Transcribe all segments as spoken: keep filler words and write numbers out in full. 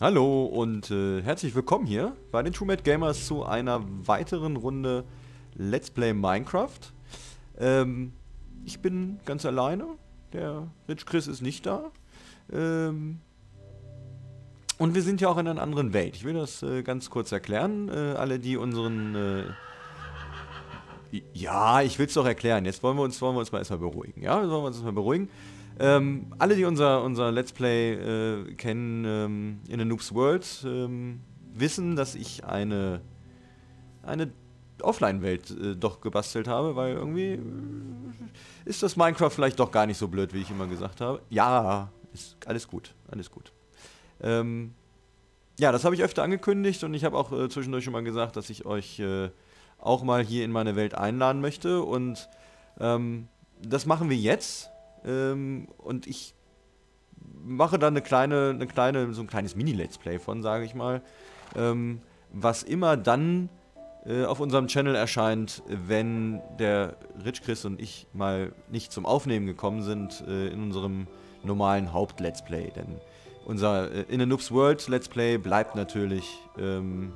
Hallo und äh, herzlich willkommen hier bei den TrueMadGamers zu einer weiteren Runde Let's Play Minecraft. Ähm, ich bin ganz alleine, der Rich-Chriz ist nicht da. Ähm, und wir sind ja auch in einer anderen Welt. Ich will das äh, ganz kurz erklären, äh, alle die unseren... Äh, ja, ich will es doch erklären, jetzt wollen wir uns, wollen wir uns mal erstmal beruhigen. Ja, sollen wir uns erstmal beruhigen. Ähm, alle, die unser, unser Let's Play äh, kennen ähm, in der Noob's World, ähm, wissen, dass ich eine, eine Offline-Welt äh, doch gebastelt habe, weil irgendwie äh, ist das Minecraft vielleicht doch gar nicht so blöd, wie ich immer gesagt habe. Ja, ist alles gut, alles gut. Ähm, ja, das habe ich öfter angekündigt und ich habe auch äh, zwischendurch schon mal gesagt, dass ich euch äh, auch mal hier in meine Welt einladen möchte und ähm, das machen wir jetzt. Und ich mache dann eine kleine, eine kleine, so ein kleines Mini-Let's Play von, sage ich mal, ähm, was immer dann äh, auf unserem Channel erscheint, wenn der Rich-Chriz und ich mal nicht zum Aufnehmen gekommen sind äh, in unserem normalen Haupt-Let's Play. Denn unser äh, In the Noob's World Let's Play bleibt natürlich ähm,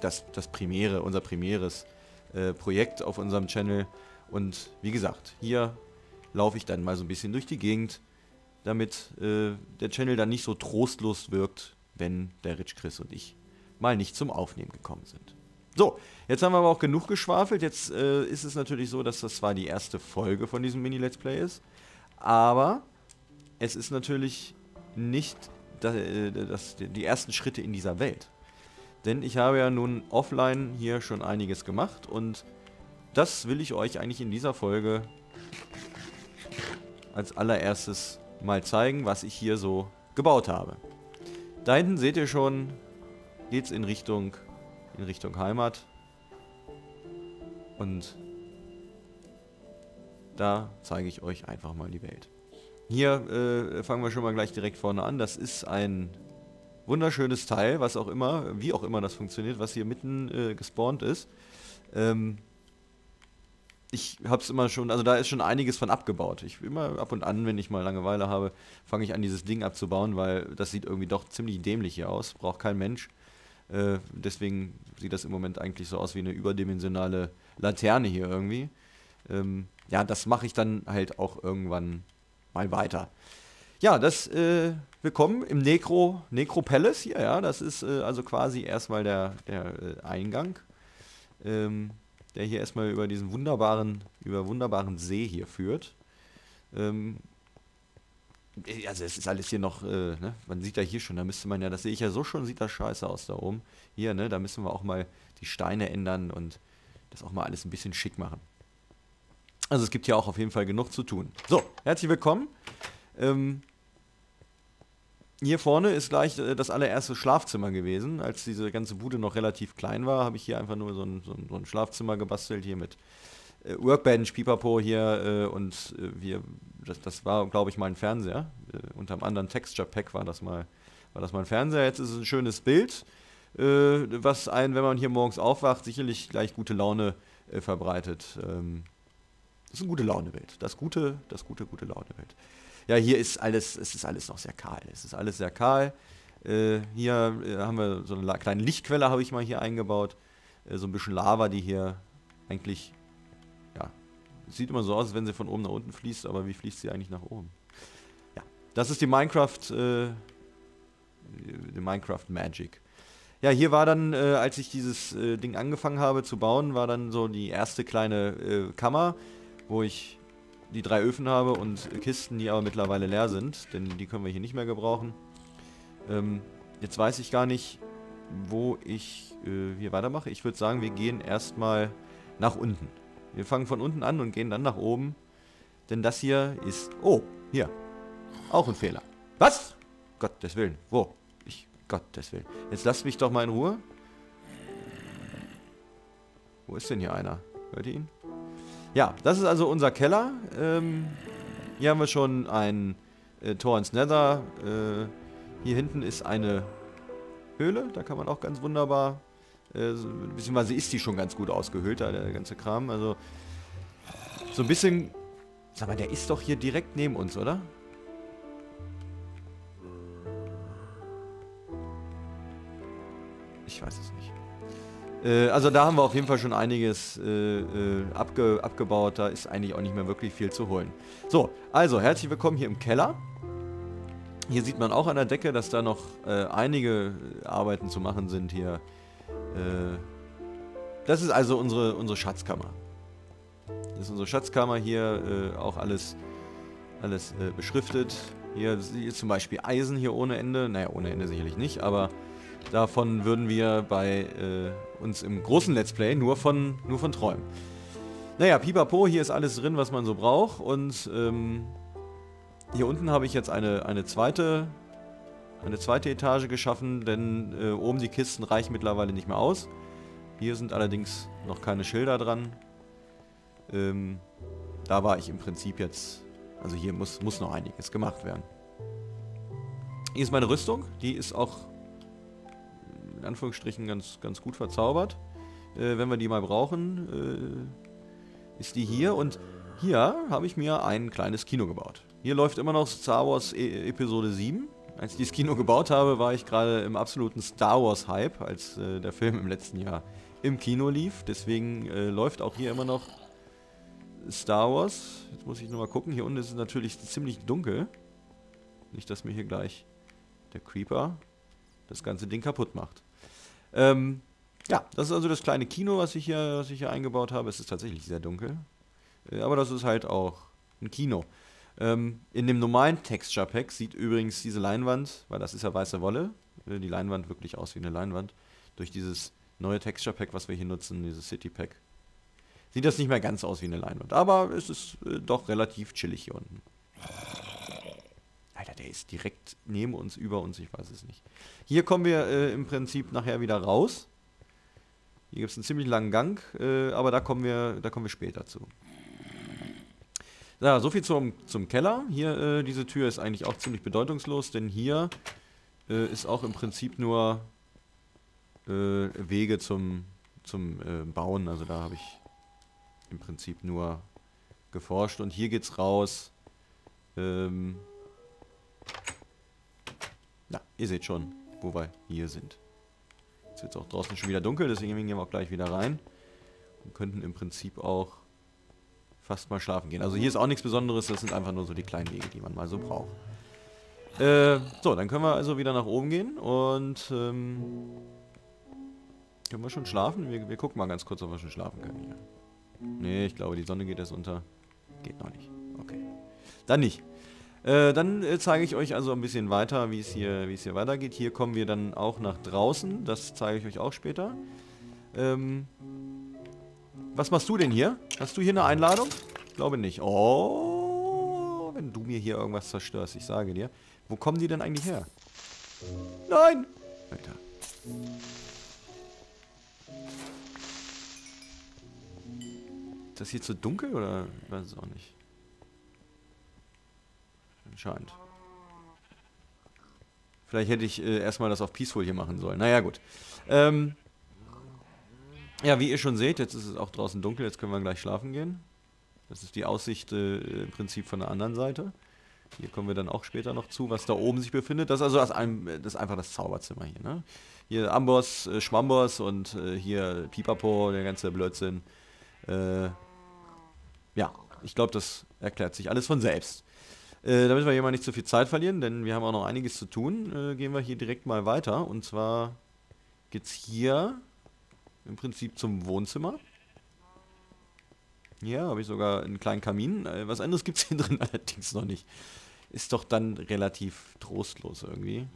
das, das Primäre, unser primäres äh, Projekt auf unserem Channel. Und wie gesagt, hier laufe ich dann mal so ein bisschen durch die Gegend, damit äh, der Channel dann nicht so trostlos wirkt, wenn der Rich-Chriz und ich mal nicht zum Aufnehmen gekommen sind. So, jetzt haben wir aber auch genug geschwafelt. Jetzt äh, ist es natürlich so, dass das zwar die erste Folge von diesem Mini-Let's Play ist, aber es ist natürlich nicht das, äh, das, die ersten Schritte in dieser Welt. Denn ich habe ja nun offline hier schon einiges gemacht und das will ich euch eigentlich in dieser Folge als allererstes mal zeigen, was ich hier so gebaut habe. Da hinten seht ihr schon, geht's in Richtung, in Richtung Heimat. Und da zeige ich euch einfach mal die Welt. Hier äh, fangen wir schon mal gleich direkt vorne an. Das ist ein wunderschönes Teil, was auch immer, wie auch immer das funktioniert, was hier mitten äh, gespawnt ist. Ähm, Ich hab's immer schon, also da ist schon einiges von abgebaut. Ich immer ab und an, wenn ich mal Langeweile habe, fange ich an, dieses Ding abzubauen, weil das sieht irgendwie doch ziemlich dämlich hier aus. Braucht kein Mensch. Äh, deswegen sieht das im Moment eigentlich so aus wie eine überdimensionale Laterne hier irgendwie. Ähm, ja, das mache ich dann halt auch irgendwann mal weiter. Ja, das, äh, willkommen im Necro, Necro Palace hier, ja. Das ist äh, also quasi erstmal der, der äh, Eingang. Ähm. Der hier erstmal über diesen wunderbaren, über wunderbaren See hier führt. Ähm, also es ist alles hier noch, äh, ne? Man sieht ja hier schon, da müsste man ja, das sehe ich ja so schon, sieht das scheiße aus da oben. Hier, ne, da müssen wir auch mal die Steine ändern und das auch mal alles ein bisschen schick machen. Also es gibt ja auch auf jeden Fall genug zu tun. So, herzlich willkommen. Ähm, Hier vorne ist gleich äh, das allererste Schlafzimmer gewesen. Als diese ganze Bude noch relativ klein war, habe ich hier einfach nur so ein, so ein, so ein Schlafzimmer gebastelt, hier mit äh, Workbench, Pipapo hier äh, und äh, wir, das, das war, glaube ich, mal ein Fernseher. Äh, unter einem anderen Texture Pack war das mal, war das mal ein Fernseher. Jetzt ist es ein schönes Bild, äh, was einen, wenn man hier morgens aufwacht, sicherlich gleich gute Laune äh, verbreitet. Ähm, das ist ein gute Laune-Bild. Das gute, das gute, gute Laune-Bild. Ja, hier ist alles, es ist alles noch sehr kahl. Es ist alles sehr kahl. Äh, hier äh, haben wir so eine kleine Lichtquelle, habe ich mal hier eingebaut. Äh, so ein bisschen Lava, die hier eigentlich, ja, sieht immer so aus, als wenn sie von oben nach unten fließt, aber wie fließt sie eigentlich nach oben? Ja, das ist die Minecraft, äh, die Minecraft Magic. Ja, hier war dann, äh, als ich dieses äh, Ding angefangen habe zu bauen, war dann so die erste kleine äh, Kammer, wo ich die drei Öfen habe und Kisten, die aber mittlerweile leer sind, denn die können wir hier nicht mehr gebrauchen. Ähm, jetzt weiß ich gar nicht, wo ich äh, hier weitermache. Ich würde sagen, wir gehen erstmal nach unten. Wir fangen von unten an und gehen dann nach oben, denn das hier ist... Oh, hier. Auch ein Fehler. Was? Gottes Willen. Wo? Ich... Gottes Willen. Jetzt lasst mich doch mal in Ruhe. Wo ist denn hier einer? Hört ihr ihn? Ja, das ist also unser Keller. Ähm, hier haben wir schon ein äh, Tor ins Nether. Äh, hier hinten ist eine Höhle. Da kann man auch ganz wunderbar... Äh, so, beziehungsweise ist die schon ganz gut ausgehöhlt, da der ganze Kram. Also so ein bisschen... Sag mal, der ist doch hier direkt neben uns, oder? Ich weiß es nicht. Äh, also da haben wir auf jeden Fall schon einiges äh, äh, abge abgebaut. Da ist eigentlich auch nicht mehr wirklich viel zu holen. So, also herzlich willkommen hier im Keller. Hier sieht man auch an der Decke, dass da noch äh, einige Arbeiten zu machen sind hier. Äh, das ist also unsere, unsere Schatzkammer. Das ist unsere Schatzkammer hier, äh, auch alles, alles äh, beschriftet. Hier, hier zum Beispiel Eisen hier ohne Ende. Naja, ohne Ende sicherlich nicht, aber davon würden wir bei äh, uns im großen Let's Play nur von, nur von träumen. Naja, pipapo, hier ist alles drin, was man so braucht. Und ähm, hier unten habe ich jetzt eine, eine, zweite, eine zweite Etage geschaffen, denn äh, oben die Kisten reichen mittlerweile nicht mehr aus. Hier sind allerdings noch keine Schilder dran. Ähm, da war ich im Prinzip jetzt... Also hier muss, muss noch einiges gemacht werden. Hier ist meine Rüstung. Die ist auch in Anführungsstrichen ganz, ganz gut verzaubert. Äh, wenn wir die mal brauchen, äh, ist die hier. Und hier habe ich mir ein kleines Kino gebaut. Hier läuft immer noch Star Wars Episode sieben. Als ich dieses Kino gebaut habe, war ich gerade im absoluten Star Wars Hype, als äh, der Film im letzten Jahr im Kino lief. Deswegen äh, läuft auch hier immer noch Star Wars. Jetzt muss ich nur mal gucken. Hier unten ist es natürlich ziemlich dunkel. Nicht, dass mir hier gleich der Creeper das ganze Ding kaputt macht. Ähm, ja, das ist also das kleine Kino, was ich hier, was ich hier eingebaut habe. Es ist tatsächlich sehr dunkel. Äh, aber das ist halt auch ein Kino. Ähm, in dem normalen Texture Pack sieht übrigens diese Leinwand, weil das ist ja weiße Wolle, äh, die Leinwand wirklich aus wie eine Leinwand. Durch dieses neue Texture Pack, was wir hier nutzen, dieses City Pack, sieht das nicht mehr ganz aus wie eine Leinwand, aber es ist äh, doch relativ chillig hier unten. Alter, der ist direkt neben uns, über uns, ich weiß es nicht. Hier kommen wir äh, im Prinzip nachher wieder raus. Hier gibt es einen ziemlich langen Gang, äh, aber da kommen wir, da kommen wir später zu. Ja, soviel zum, zum Keller. Hier, äh, diese Tür ist eigentlich auch ziemlich bedeutungslos, denn hier äh, ist auch im Prinzip nur äh, Wege zum, zum äh, Bauen, also da habe ich im Prinzip nur geforscht. Und hier geht's raus. Ähm Na, ihr seht schon, wo wir hier sind. Jetzt wird es auch draußen schon wieder dunkel, deswegen gehen wir auch gleich wieder rein. Und könnten im Prinzip auch fast mal schlafen gehen. Also hier ist auch nichts Besonderes, das sind einfach nur so die kleinen Wege, die man mal so braucht. Äh, so, dann können wir also wieder nach oben gehen und ähm, können wir schon schlafen? Wir, wir gucken mal ganz kurz, ob wir schon schlafen können hier. Nee, ich glaube, die Sonne geht erst unter. Geht noch nicht. Okay. Dann nicht. Äh, dann äh, zeige ich euch also ein bisschen weiter, wie es hier, wie es hier weitergeht. Hier kommen wir dann auch nach draußen. Das zeige ich euch auch später. Ähm, was machst du denn hier? Hast du hier eine Einladung? Ich glaube nicht. Oh, wenn du mir hier irgendwas zerstörst, ich sage dir. Wo kommen die denn eigentlich her? Nein! Alter. Ist das hier zu dunkel oder ich weiß es auch nicht. Anscheinend. Vielleicht hätte ich äh, erstmal das auf Peaceful hier machen sollen. Naja, gut. Ähm ja, wie ihr schon seht, jetzt ist es auch draußen dunkel. Jetzt können wir gleich schlafen gehen. Das ist die Aussicht äh, im Prinzip von der anderen Seite. Hier kommen wir dann auch später noch zu, was da oben sich befindet. Das ist also das, das ist einfach das Zauberzimmer hier. Ne? Hier Amboss, äh, Schmambos und äh, hier Pipapo, der ganze Blödsinn. Äh... Ja, ich glaube, das erklärt sich alles von selbst. Äh, damit wir hier mal nicht zu viel Zeit verlieren, denn wir haben auch noch einiges zu tun, äh, gehen wir hier direkt mal weiter. Und zwar geht's hier im Prinzip zum Wohnzimmer. Hier habe ich sogar einen kleinen Kamin. Äh, was anderes gibt's hier drin allerdings noch nicht. Ist doch dann relativ trostlos irgendwie.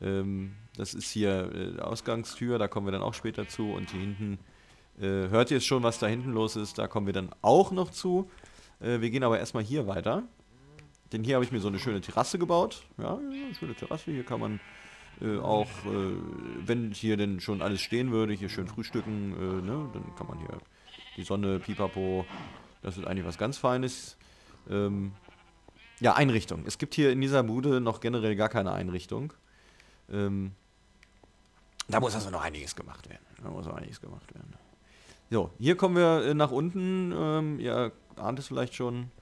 Ähm, das ist hier äh, die Ausgangstür, da kommen wir dann auch später zu. Und hier hinten... Hört ihr jetzt schon, was da hinten los ist? Da kommen wir dann auch noch zu. Wir gehen aber erstmal hier weiter. Denn hier habe ich mir so eine schöne Terrasse gebaut. Ja, eine schöne Terrasse. Hier kann man äh, auch, äh, wenn hier denn schon alles stehen würde, hier schön frühstücken. Äh, ne? Dann kann man hier die Sonne, Pipapo. Das ist eigentlich was ganz Feines. Ähm, ja, Einrichtung. Es gibt hier in dieser Bude noch generell gar keine Einrichtung. Ähm, da muss also noch einiges gemacht werden. Da muss noch einiges gemacht werden. So, hier kommen wir äh, nach unten, ähm, ihr ahnt es vielleicht schon,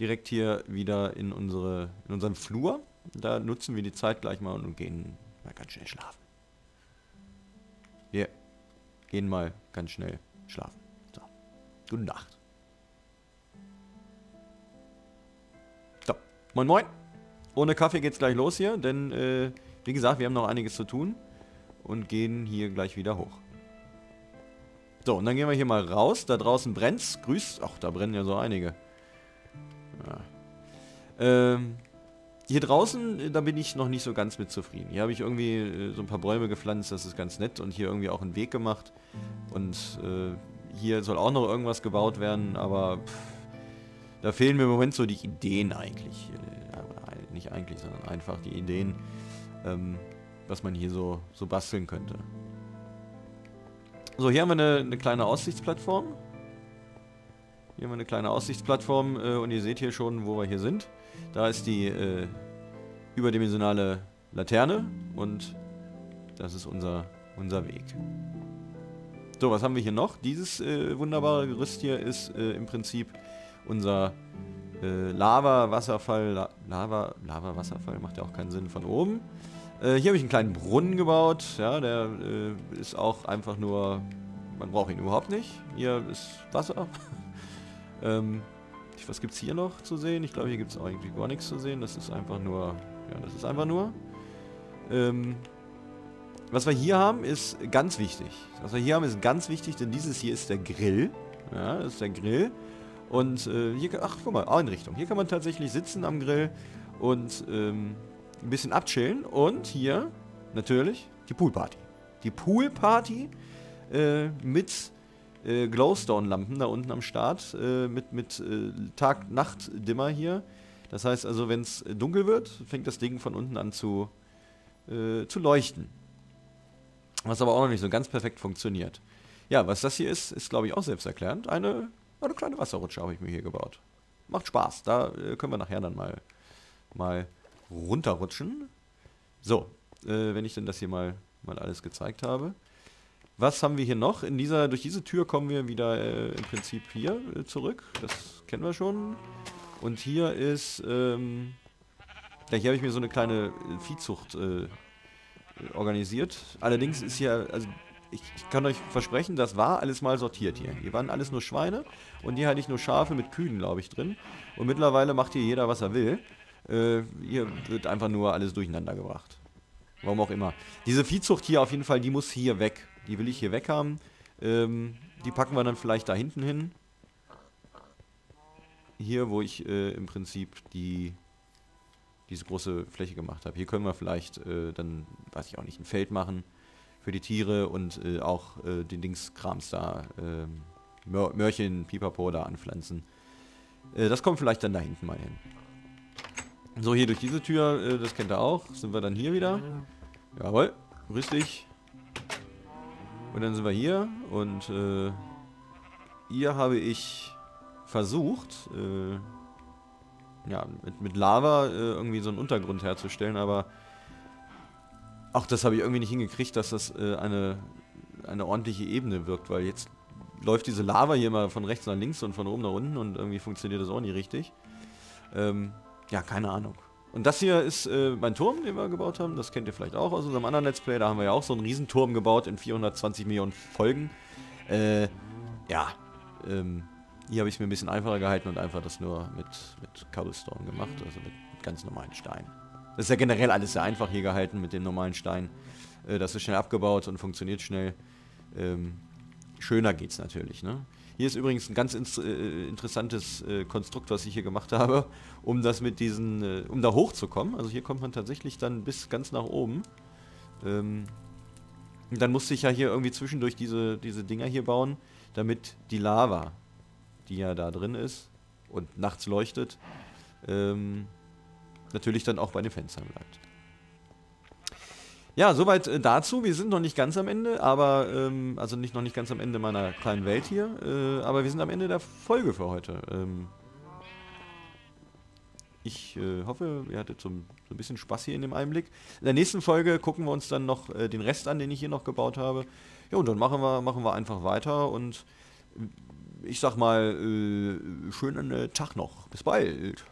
direkt hier wieder in, unsere, in unseren Flur. Da nutzen wir die Zeit gleich mal und gehen mal ganz schnell schlafen. Wir gehen mal ganz schnell schlafen. So. Gute Nacht. So. Moin moin. Ohne Kaffee geht's gleich los hier, denn äh, wie gesagt, wir haben noch einiges zu tun und gehen hier gleich wieder hoch. So, und dann gehen wir hier mal raus. Da draußen brennt's. Grüß. Ach, da brennen ja so einige. Ja. Ähm, hier draußen, da bin ich noch nicht so ganz mit zufrieden. Hier habe ich irgendwie so ein paar Bäume gepflanzt, das ist ganz nett. Und hier irgendwie auch einen Weg gemacht. Und äh, hier soll auch noch irgendwas gebaut werden, aber pff, da fehlen mir im Moment so die Ideen eigentlich. Äh, nicht eigentlich, sondern einfach die Ideen, ähm, was man hier so, so basteln könnte. So, hier haben wir eine, eine kleine Aussichtsplattform. Hier haben wir eine kleine Aussichtsplattform äh, und ihr seht hier schon, wo wir hier sind. Da ist die äh, überdimensionale Laterne und das ist unser, unser Weg. So, was haben wir hier noch? Dieses äh, wunderbare Gerüst hier ist äh, im Prinzip unser äh, Lava-Wasserfall. La Lava, Lava-Wasserfall macht ja auch keinen Sinn von oben. Hier habe ich einen kleinen Brunnen gebaut, ja, der äh, ist auch einfach nur, man braucht ihn überhaupt nicht. Hier ist Wasser. ähm, was gibt es hier noch zu sehen? Ich glaube, hier gibt es auch irgendwie gar nichts zu sehen. Das ist einfach nur, ja, das ist einfach nur. Ähm, was wir hier haben, ist ganz wichtig. Was wir hier haben, ist ganz wichtig, denn dieses hier ist der Grill. Ja, das ist der Grill. Und äh, hier, ach, guck mal, Einrichtung. Hier kann man tatsächlich sitzen am Grill und, ähm, ein bisschen abchillen und hier natürlich die Poolparty. Die Poolparty äh, mit äh, Glowstone-Lampen da unten am Start, äh, mit, mit äh, Tag-Nacht-Dimmer hier. Das heißt also, wenn es dunkel wird, fängt das Ding von unten an zu, äh, zu leuchten. Was aber auch noch nicht so ganz perfekt funktioniert. Ja, was das hier ist, ist glaube ich auch selbsterklärend. Eine, eine kleine Wasserrutsche habe ich mir hier gebaut. Macht Spaß, da äh, können wir nachher dann mal... mal runterrutschen. So, äh, wenn ich denn das hier mal, mal alles gezeigt habe. Was haben wir hier noch? In dieser, durch diese Tür kommen wir wieder äh, im Prinzip hier äh, zurück. Das kennen wir schon. Und hier ist, ähm, ja, hier habe ich mir so eine kleine Viehzucht äh, organisiert. Allerdings ist hier, also ich, ich kann euch versprechen, das war alles mal sortiert hier. Hier waren alles nur Schweine und hier hatte ich nur Schafe mit Kühen, glaube ich, drin. Und mittlerweile macht hier jeder, was er will. Äh, hier wird einfach nur alles durcheinander gebracht. Warum auch immer. Diese Viehzucht hier auf jeden Fall, die muss hier weg. Die will ich hier weg haben. Ähm, die packen wir dann vielleicht da hinten hin. Hier, wo ich äh, im Prinzip die diese große Fläche gemacht habe. Hier können wir vielleicht äh, dann, weiß ich auch nicht, ein Feld machen für die Tiere und äh, auch äh, den Dingskrams da, äh, Mör Mörchen, Pipapo da anpflanzen. Äh, das kommt vielleicht dann da hinten mal hin. So, hier durch diese Tür, das kennt ihr auch, sind wir dann hier wieder. Jawohl, grüß dich. Und dann sind wir hier und äh, hier habe ich versucht, äh, ja, mit, mit Lava äh, irgendwie so einen Untergrund herzustellen, aber auch das habe ich irgendwie nicht hingekriegt, dass das äh, eine, eine ordentliche Ebene wirkt, weil jetzt läuft diese Lava hier mal von rechts nach links und von oben nach unten und irgendwie funktioniert das auch nicht richtig. Ähm, Ja, keine Ahnung. Und das hier ist äh, mein Turm, den wir gebaut haben. Das kennt ihr vielleicht auch aus unserem anderen Let's Play. Da haben wir ja auch so einen Riesenturm gebaut in vierhundertzwanzig Millionen Folgen. Äh, ja. Ähm, hier habe ich es mir ein bisschen einfacher gehalten und einfach das nur mit, mit Cobblestone gemacht. Also mit, mit ganz normalen Steinen. Das ist ja generell alles sehr einfach hier gehalten mit dem normalen Stein. Äh, das ist schnell abgebaut und funktioniert schnell. Ähm, schöner geht's natürlich, ne? Hier ist übrigens ein ganz ins, äh, interessantes äh, Konstrukt, was ich hier gemacht habe, um das mit diesen, äh, um da hochzukommen. Also hier kommt man tatsächlich dann bis ganz nach oben. Ähm, und dann musste ich ja hier irgendwie zwischendurch diese, diese Dinger hier bauen, damit die Lava, die ja da drin ist und nachts leuchtet, ähm, natürlich dann auch bei den Fenstern bleibt. Ja, soweit dazu. Wir sind noch nicht ganz am Ende, aber, ähm, also nicht noch nicht ganz am Ende meiner kleinen Welt hier, äh, aber wir sind am Ende der Folge für heute. Ähm ich äh, hoffe, ihr hattet so, so ein bisschen Spaß hier in dem Einblick. In der nächsten Folge gucken wir uns dann noch äh, den Rest an, den ich hier noch gebaut habe. Ja, und dann machen wir, machen wir einfach weiter und ich sag mal, äh, schönen äh, Tag noch. Bis bald.